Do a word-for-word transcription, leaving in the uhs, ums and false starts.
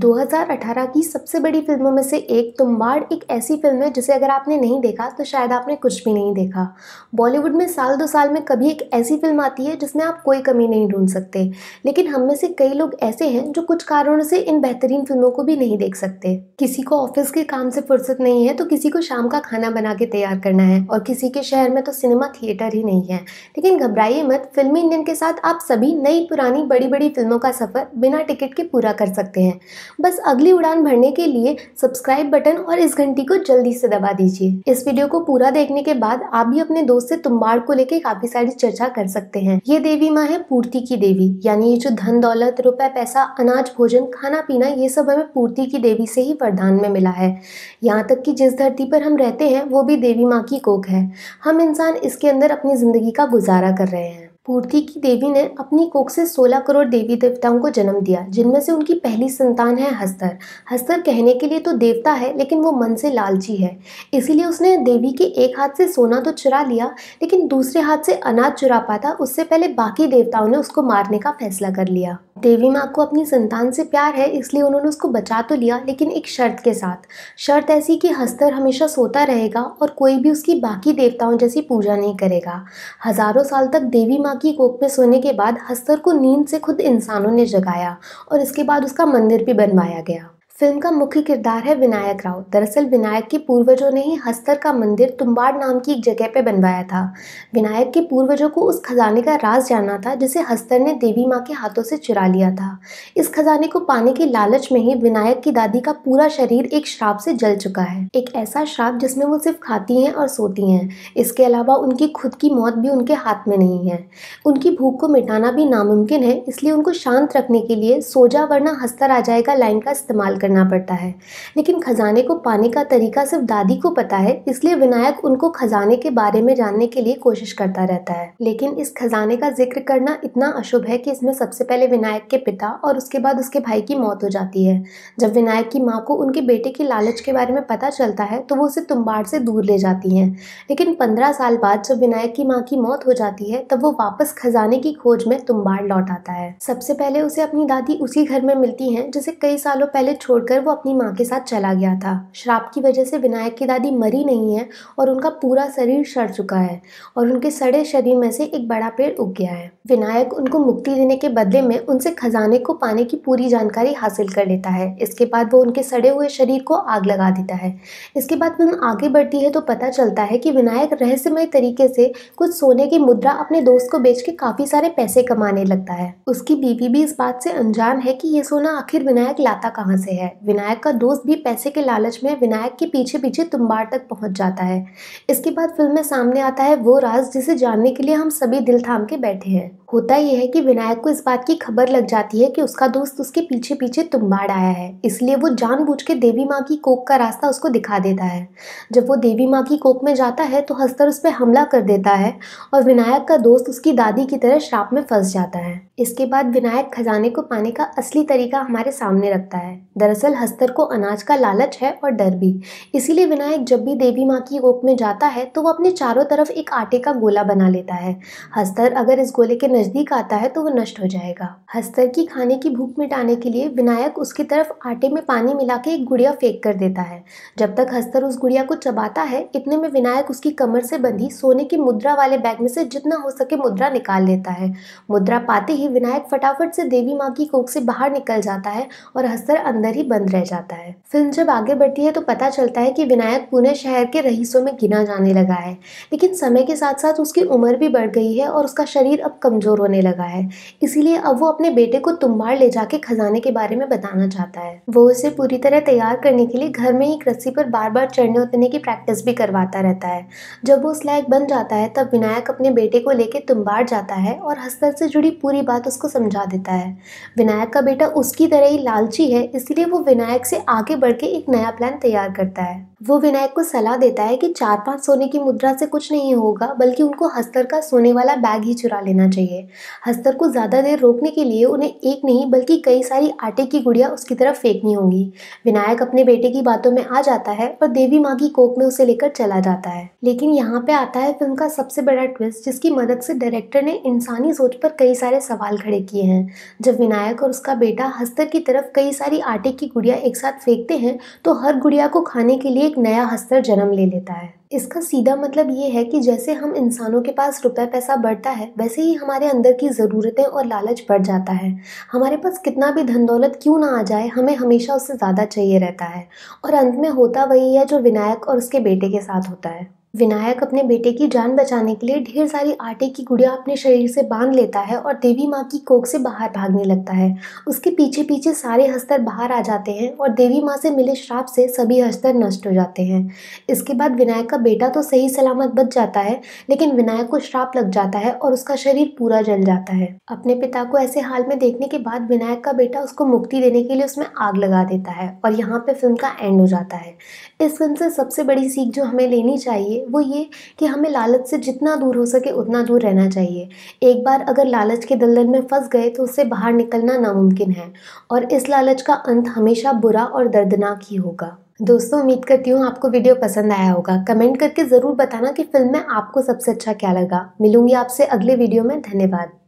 दो हज़ार अठारह की सबसे बड़ी फिल्मों में से एक तुम्बाड एक ऐसी फिल्म है जिसे अगर आपने नहीं देखा तो शायद आपने कुछ भी नहीं देखा। बॉलीवुड में साल दो साल में कभी एक ऐसी फिल्म आती है जिसमें आप कोई कमी नहीं ढूंढ सकते, लेकिन हम में से कई लोग ऐसे हैं जो कुछ कारणों से इन बेहतरीन फिल्मों को भी नहीं देख सकते। किसी को ऑफिस के काम से फुर्सत नहीं है तो किसी को शाम का खाना बना के तैयार करना है और किसी के शहर में तो सिनेमा थिएटर ही नहीं है। लेकिन घबराइए मत, फिल्मी इंडियन के साथ आप सभी नई पुरानी बड़ी बड़ी फिल्मों का सफर बिना टिकट के पूरा कर सकते हैं। बस अगली उड़ान भरने के लिए सब्सक्राइब बटन और इस घंटी को जल्दी से दबा दीजिए। इस वीडियो को पूरा देखने के बाद आप भी अपने दोस्त से तुम्बाड को लेके काफी सारी चर्चा कर सकते हैं। ये देवी माँ है पूर्ति की देवी, यानी ये जो धन दौलत रुपए पैसा अनाज भोजन खाना पीना ये सब हमें पूर्ति की देवी से ही वरदान में मिला है। यहाँ तक कि जिस धरती पर हम रहते हैं वो भी देवी माँ की कोख है। हम इंसान इसके अंदर अपनी जिंदगी का गुजारा कर रहे हैं। पूर्ति की देवी ने अपनी कोख से सोलह करोड़ देवी देवताओं को जन्म दिया, जिनमें से उनकी पहली संतान है हस्तर। हस्तर कहने के लिए तो देवता है, लेकिन वो मन से लालची है, इसीलिए उसने देवी के एक हाथ से सोना तो चुरा लिया, लेकिन दूसरे हाथ से अनाज चुरा पाता उससे पहले बाकी देवताओं ने उसको मारने का फैसला कर लिया। देवी माँ को अपनी संतान से प्यार है, इसलिए उन्होंने उसको बचा तो लिया, लेकिन एक शर्त के साथ। शर्त ऐसी कि हस्तर हमेशा सोता रहेगा और कोई भी उसकी बाकी देवताओं जैसी पूजा नहीं करेगा। हजारों साल तक देवी माँ की कोख में सोने के बाद हस्तर को नींद से खुद इंसानों ने जगाया और इसके बाद उसका मंदिर भी बनवाया गया। फिल्म का मुख्य किरदार है विनायक राव। दरअसल विनायक के पूर्वजों ने ही हस्तर का मंदिर तुम्बाड नाम की एक जगह पे बनवाया था। विनायक के पूर्वजों को उस खजाने का राज जानना था जिसे हस्तर ने देवी माँ के हाथों से चुरा लिया था। इस खजाने को पाने के लालच में ही विनायक की दादी का पूरा शरीर एक श्राप से जल चुका है, एक ऐसा श्राप जिसमें वो सिर्फ खाती हैं और सोती हैं। इसके अलावा उनकी खुद की मौत भी उनके हाथ में नहीं है। उनकी भूख को मिटाना भी नामुमकिन है, इसलिए उनको शांत रखने के लिए सोजा वरना हस्तर आ जाएगा लाइन का इस्तेमाल करना ना पड़ता है। लेकिन खजाने को पाने का तरीका सिर्फ दादी को पता है, इसलिए विनायक उनको खजाने के बारे में जानने के लिए कोशिश करता रहता है। लेकिन इस खजाने का जिक्र करना इतना अशुभ है कि इसमें सबसे पहले विनायक के पिता और उसके बाद उसके भाई की मौत हो जाती है। जब विनायक की माँ को उनके बेटे के लालच के बारे में पता चलता है तो वो उसे तुम्बाड़ से दूर ले जाती है, लेकिन पंद्रह साल बाद जब विनायक की माँ की मौत हो जाती है तब वो वापस खजाने की खोज में तुम्बाड़ लौट आता है। सबसे पहले उसे अपनी दादी उसी घर में मिलती है जिसे कई सालों पहले छोड़कर वो अपनी माँ के साथ चला गया था। श्राप की वजह से विनायक की दादी मरी नहीं है और उनका पूरा शरीर सड़ चुका है और उनके सड़े शरीर में से एक बड़ा पेड़ उग गया है। विनायक उनको मुक्ति देने के बदले में उनसे खजाने को पाने की पूरी जानकारी हासिल कर लेता है। इसके बाद वो उनके सड़े हुए शरीर को आग लगा देता है। इसके बाद फिल्म आगे बढ़ती है तो पता चलता है कि विनायक रहस्यमय तरीके से कुछ सोने की मुद्रा अपने दोस्त को बेच के काफी सारे पैसे कमाने लगता है। उसकी बीवी भी इस बात से अनजान है कि ये सोना आखिर विनायक लाता कहाँ से है। विनायक का दोस्त भी पैसे के लालच में विनायक के पीछे पीछे तुम्बाड़ तक पहुंच जाता है। इसके बाद फिल्म में सामने आता है वो राज जिसे जानने के लिए हम सभी दिल थाम के बैठे हैं। होता यह है कि विनायक को इस बात की खबर लग जाती है कि उसका दोस्त उसके पीछे पीछे तुम्बाड़ आया है, इसलिए वो जानबूझ के देवी माँ की कोख का रास्ता उसको दिखा देता है। जब वो देवी माँ की कोख में जाता है तो हस्तर उस पर हमला कर देता है और विनायक का दोस्त उसकी दादी की तरह श्राप में फंस जाता है। इसके बाद विनायक खजाने को पाने का असली तरीका हमारे सामने रखता है। दरअसल हस्तर को अनाज का लालच है और डर भी, इसीलिए विनायक जब भी देवी माँ की कोख में जाता है तो वो अपने चारों तरफ एक आटे का गोला बना लेता है। हस्तर अगर इस गोले के नजदीक आता है तो वो नष्ट हो जाएगा। हस्तर की खाने की भूख मिटाने के लिए विनायक उसकी तरफ आटे में पानी मिला के एक गुड़िया फेंक कर देता है। जब तक हस्तर उस गुड़िया को चबाता है, इतने में विनायक उसकी कमर से बंधी सोने की मुद्रा वाले बैग में से जितना हो सके मुद्रा निकाल लेता है। मुद्रा पाते ही विनायक फटाफट से देवी माँ की कोख से बाहर निकल जाता है और हस्तर अंदर ही बंद रह जाता है। फिल्म जब आगे बढ़ती है तो पता चलता है कि विनायक पुणे शहर के रईसों में गिना जाने लगा है, लेकिन समय के साथ साथ उसकी उम्र भी बढ़ गई है और उसका शरीर अब कमजोर होने लगा है। इसीलिए अब वो अपने बेटे को तुम्बाड़ ले जाके खजाने के बारे में बताना चाहता है। वो उसे पूरी तरह तैयार करने के लिए घर में ही रस्सी पर बार बार चढ़ने उतरने की प्रैक्टिस भी करवाता रहता है। जब वो उस लायक बन जाता है तब विनायक अपने बेटे को लेकर तुम्बाड़ जाता है और हस्तर से जुड़ी पूरी बात उसको समझा देता है। विनायक का बेटा उसकी तरह ही लालची है, इसलिए वो विनायक से आगे बढ़ के एक नया प्लान तैयार करता है। वो विनायक को सलाह देता है कि चार पांच सोने की मुद्रा से कुछ नहीं होगा, बल्कि उनको हस्तर का सोने वाला बैग ही चुरा लेना चाहिए। हस्तर को ज़्यादा देर रोकने के लिए उन्हें एक नहीं बल्कि कई सारी आटे की गुड़िया उसकी तरफ फेंकनी होगी। विनायक अपने बेटे की बातों में आ जाता है और देवी माँ की कोख में उसे लेकर चला जाता है। लेकिन यहाँ पे आता है फिल्म का सबसे बड़ा ट्विस्ट, जिसकी मदद से डायरेक्टर ने इंसानी सोच पर कई सारे सवाल खड़े किए हैं। जब विनायक और उसका बेटा हस्तर की तरफ कई सारी आटे की गुड़िया एक साथ फेंकते हैं तो हर गुड़िया को खाने के लिए एक नया हस्तर जन्म ले लेता है। इसका सीधा मतलब ये है कि जैसे हम इंसानों के पास रुपए पैसा बढ़ता है वैसे ही हमारे अंदर की ज़रूरतें और लालच बढ़ जाता है। हमारे पास कितना भी धन दौलत क्यों ना आ जाए, हमें हमेशा उससे ज़्यादा चाहिए रहता है और अंत में होता वही है जो विनायक और उसके बेटे के साथ होता है। विनायक अपने बेटे की जान बचाने के लिए ढेर सारी आटे की गुड़िया अपने शरीर से बांध लेता है और देवी माँ की कोख से बाहर भागने लगता है। उसके पीछे पीछे सारे हस्तर बाहर आ जाते हैं और देवी माँ से मिले श्राप से सभी हस्तर नष्ट हो जाते हैं। इसके बाद विनायक का बेटा तो सही सलामत बच जाता है, लेकिन विनायक को श्राप लग जाता है और उसका शरीर पूरा जल जाता है। अपने पिता को ऐसे हाल में देखने के बाद विनायक का बेटा उसको मुक्ति देने के लिए उसमें आग लगा देता है और यहाँ पर फिल्म का एंड हो जाता है। इस फिल्म से सबसे बड़ी सीख जो हमें लेनी चाहिए वो ये कि हमें लालच से जितना दूर हो सके उतना दूर रहना चाहिए। एक बार अगर लालच के दलदल में फंस गए तो उससे बाहर निकलना नामुमकिन है और इस लालच का अंत हमेशा बुरा और दर्दनाक ही होगा। दोस्तों, उम्मीद करती हूँ आपको वीडियो पसंद आया होगा। कमेंट करके ज़रूर बताना कि फिल्म में आपको सबसे अच्छा क्या लगा। मिलूंगी आपसे अगले वीडियो में। धन्यवाद।